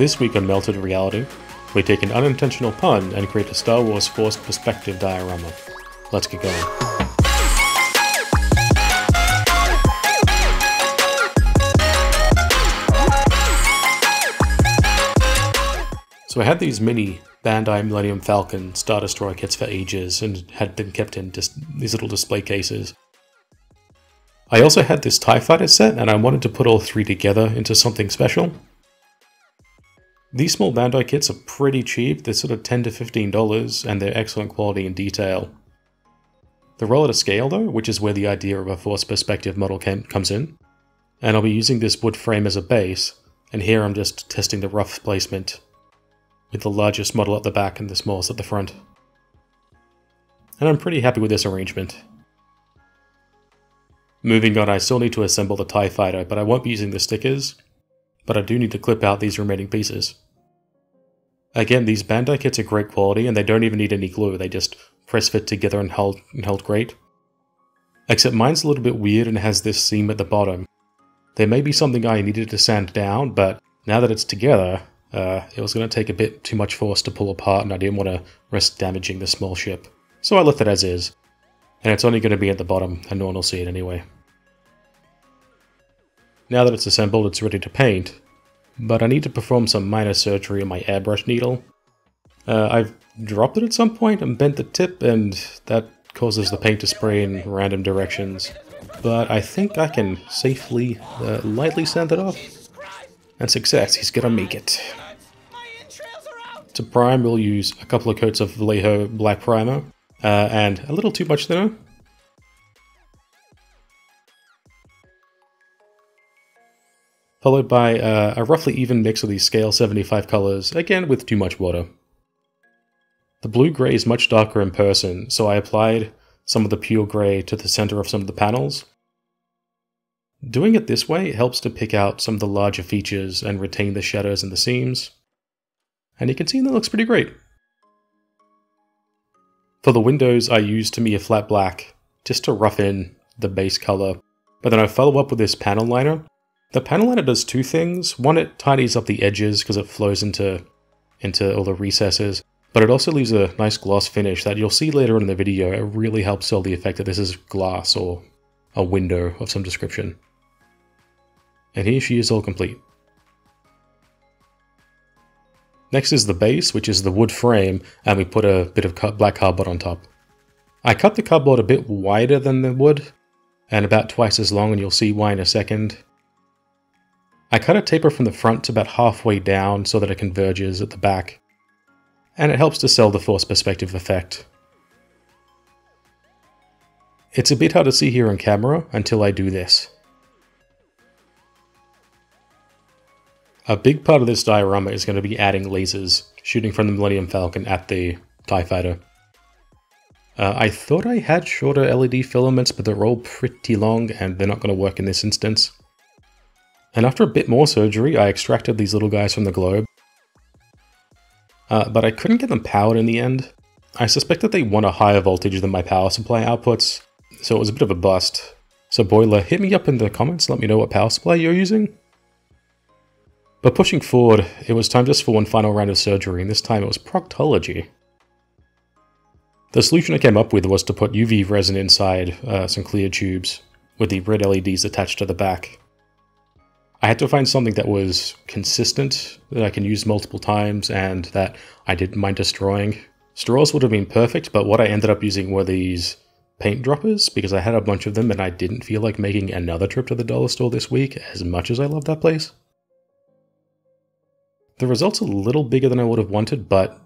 This week on Melted Reality, we take an unintentional pun and create a Star Wars forced perspective diorama. Let's get going. So I had these mini Bandai Millennium Falcon Star Destroyer kits for ages and had been kept in just these little display cases. I also had this TIE Fighter set and I wanted to put all three together into something special. These small Bandai kits are pretty cheap, they're sort of $10 to $15 and they're excellent quality and detail. They're rolled at a scale though, which is where the idea of a forced perspective model comes in. And I'll be using this wood frame as a base, and here I'm just testing the rough placement, with the largest model at the back and the smallest at the front. And I'm pretty happy with this arrangement. Moving on, I still need to assemble the TIE Fighter, but I won't be using the stickers, but I do need to clip out these remaining pieces. Again, these Bandai kits are great quality and they don't even need any glue, they just press fit together and held great. Except mine's a little bit weird and has this seam at the bottom. There may be something I needed to sand down, but now that it's together, it was going to take a bit too much force to pull apart and I didn't want to risk damaging the small ship. So I left it as is. And it's only going to be at the bottom and no one will see it anyway. Now that it's assembled, it's ready to paint. But I need to perform some minor surgery on my airbrush needle. I've dropped it at some point and bent the tip and that causes the paint to spray in random directions. But I think I can safely, lightly sand it off. And success, he's gonna make it. To prime, we'll use a couple of coats of Vallejo black primer, and a little too much thinner. Followed by a roughly even mix of these Scale 75 colors, again with too much water. The blue-gray is much darker in person, so I applied some of the pure gray to the center of some of the panels. Doing it this way helps to pick out some of the larger features and retain the shadows and the seams. And you can see that looks pretty great. For the windows I used Tamiya flat black just to rough in the base color, but then I follow up with this panel liner. The panel liner does two things. One, it tidies up the edges because it flows into all the recesses, but it also leaves a nice gloss finish that you'll see later in the video. It really helps sell the effect that this is glass or a window of some description. And here she is all complete. Next is the base, which is the wood frame, and we put a bit of black cardboard on top. I cut the cardboard a bit wider than the wood, and about twice as long, and you'll see why in a second. I cut a taper from the front to about halfway down so that it converges at the back, and it helps to sell the forced perspective effect. It's a bit hard to see here on camera until I do this. A big part of this diorama is going to be adding lasers, shooting from the Millennium Falcon at the TIE Fighter. I thought I had shorter LED filaments, but they're all pretty long and they're not going to work in this instance. And after a bit more surgery, I extracted these little guys from the globe. But I couldn't get them powered in the end. I suspect that they want a higher voltage than my power supply outputs, so it was a bit of a bust. So Boiler, hit me up in the comments, let me know what power supply you're using. But pushing forward, it was time just for one final round of surgery, and this time it was proctology. The solution I came up with was to put UV resin inside some clear tubes, with the red LEDs attached to the back. I had to find something that was consistent, that I can use multiple times, and that I didn't mind destroying. Straws would have been perfect, but what I ended up using were these paint droppers, because I had a bunch of them and I didn't feel like making another trip to the dollar store this week, as much as I love that place. The result's a little bigger than I would have wanted, but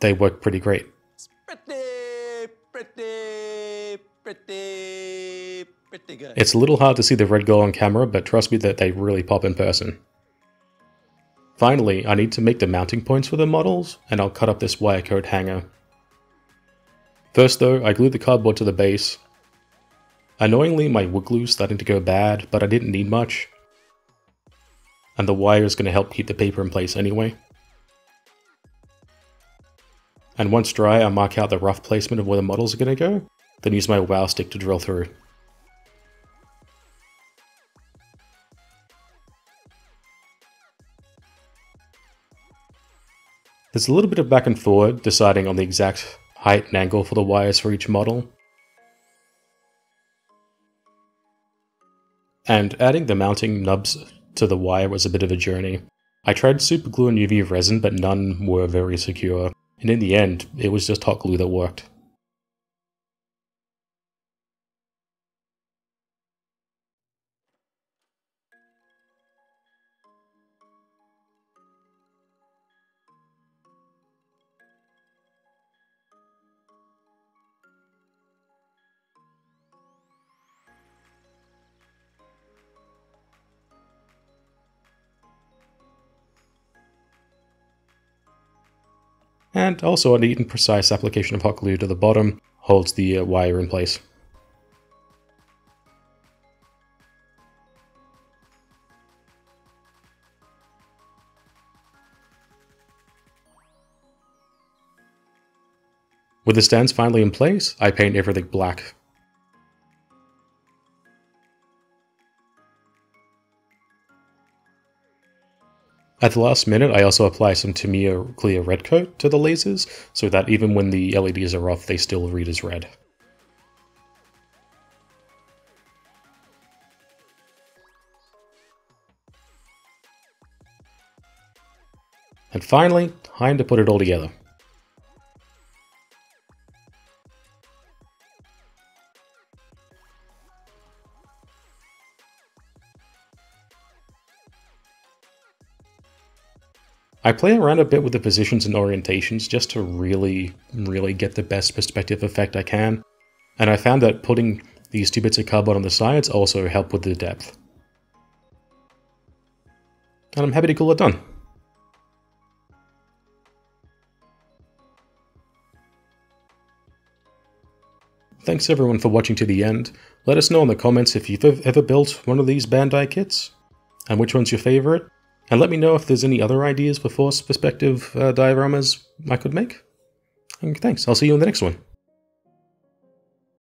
they work pretty great. It's pretty good. It's a little hard to see the red glow on camera, but trust me that they really pop in person. Finally, I need to make the mounting points for the models, and I'll cut up this wire coat hanger. First though, I glued the cardboard to the base. Annoyingly, my wood glue is starting to go bad, but I didn't need much. And the wire is going to help keep the paper in place anyway. And once dry, I mark out the rough placement of where the models are going to go, then use my wow stick to drill through. There's a little bit of back and forth deciding on the exact height and angle for the wires for each model. And adding the mounting nubs to the wire was a bit of a journey. I tried super glue and UV resin, but none were very secure, and in the end, it was just hot glue that worked. And also a neat and precise application of hot glue to the bottom holds the wire in place. With the stands finally in place, I paint everything black. At the last minute, I also apply some Tamiya clear red coat to the lasers, so that even when the LEDs are off, they still read as red. And finally, time to put it all together. I play around a bit with the positions and orientations just to really get the best perspective effect I can, and I found that putting these two bits of cardboard on the sides also helped with the depth. And I'm happy to call it done. Thanks everyone for watching to the end. Let us know in the comments if you've ever built one of these Bandai kits, and which one's your favorite. And let me know if there's any other ideas for force perspective dioramas I could make. And thanks, I'll see you in the next one.